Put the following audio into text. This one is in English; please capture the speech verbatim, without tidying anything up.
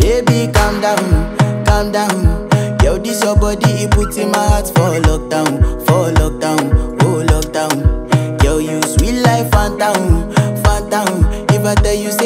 Baby, calm down, calm down. Girl, this your body, it puts in my heart for lockdown, for lockdown, oh lockdown. Girl, you sweet life, phantom, phantom. If I tell you, say